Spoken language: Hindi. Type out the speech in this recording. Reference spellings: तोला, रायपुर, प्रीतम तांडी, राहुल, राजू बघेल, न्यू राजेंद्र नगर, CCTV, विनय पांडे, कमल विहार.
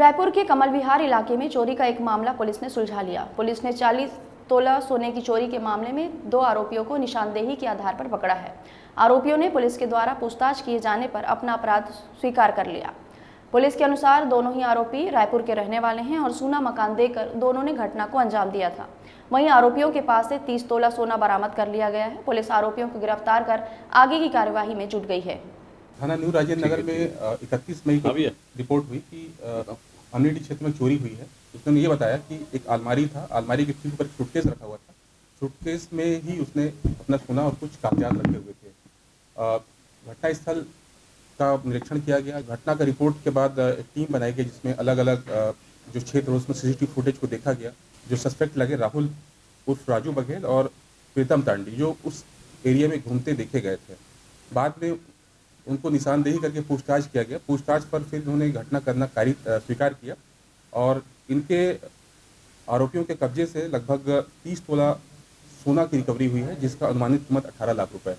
रायपुर के कमल विहार इलाके में चोरी का एक मामला पुलिस ने सुलझा लिया। पुलिस ने 40 तोला सोने की चोरी के मामले में 2 आरोपियों को निशानदेही के आधार पर पकड़ा है। आरोपियों ने पुलिस के द्वारा पूछताछ किए जाने पर अपना अपराध स्वीकार कर लिया। पुलिस के अनुसार दोनों ही आरोपी रायपुर के रहने वाले हैं और सूना मकान देकर दोनों ने घटना को अंजाम दिया था। वहीं आरोपियों के पास से 30 तोला सोना बरामद कर लिया गया है। पुलिस आरोपियों को गिरफ्तार कर आगे की कार्यवाही में जुट गई है। थाना न्यू राजेंद्र नगर में 31 मई को रिपोर्ट हुई कि अमनेटी क्षेत्र में चोरी हुई है। उसने ये बताया कि एक अलमारी था, अलमारी के ठीक ऊपर सूटकेस रखा हुआ था। सूटकेस में ही उसने अपना सोना और कुछ कागजात रखे हुए थे। घटनास्थल का निरीक्षण किया गया। घटना का रिपोर्ट के बाद एक टीम बनाई गई जिसमें अलग अलग जो क्षेत्र उसमें CCTV फुटेज को देखा गया। जो सस्पेक्ट लगे राहुल उर्फ राजू बघेल और प्रीतम तांडी जो उस एरिया में घूमते देखे गए थे। बाद में उनको निशानदेही करके पूछताछ किया गया। पूछताछ पर फिर उन्होंने घटना करना स्वीकार किया और इनके आरोपियों के कब्जे से लगभग 30 तोला सोना की रिकवरी हुई है जिसका अनुमानित कीमत 18 लाख रुपए है।